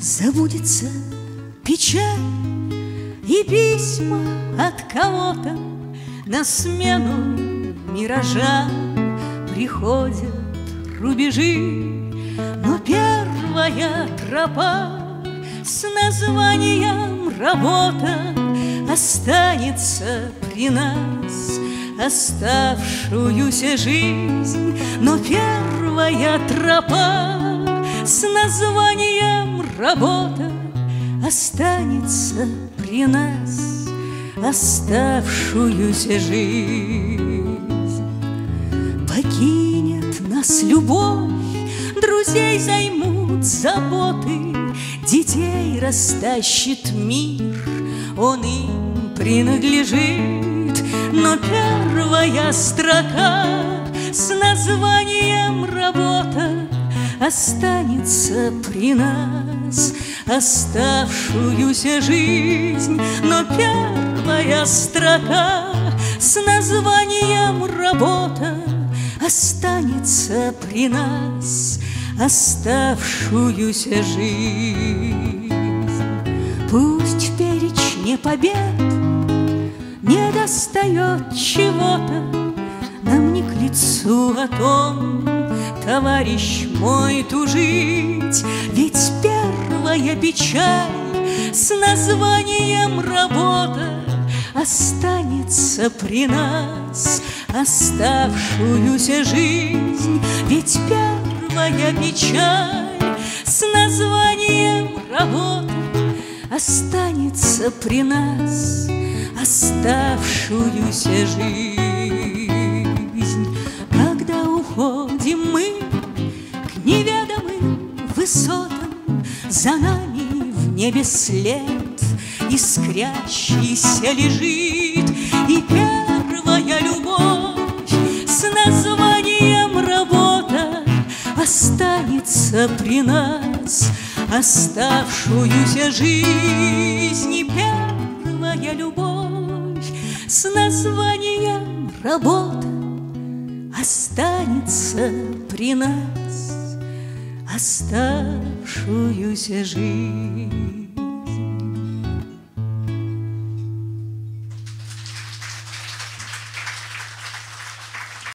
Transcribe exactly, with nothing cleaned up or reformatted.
забудется печаль и письма от кого-то на смену миражам приходят рубежи. Но первая тропа с названием работа останется при нас оставшуюся жизнь. Но первая тропа с названием работа останется при нас оставшуюся жизнь. Покинет нас любовь, друзей займут заботы, детей растащит мир, он им принадлежит. Но первая строка с названием работа останется при нас оставшуюся жизнь. Но первая строка с названием работа останется при нас оставшуюся жизнь. Пусть в перечне побед не достает чего-то, нам не к лицу о том, товарищ мой, тужить. Ведь первая печаль с названием работа останется при нас оставшуюся жизнь. Ведь первая печаль с названием работа останется при нас оставшуюся жизнь. Когда уходим мы к неведомым высотам, за нами в небе след искрящийся лежит. И первая любовь с названием работа останется при нас оставшуюся жизнь. И первая любовь с названием работа останется при нас оставшуюся жизнь.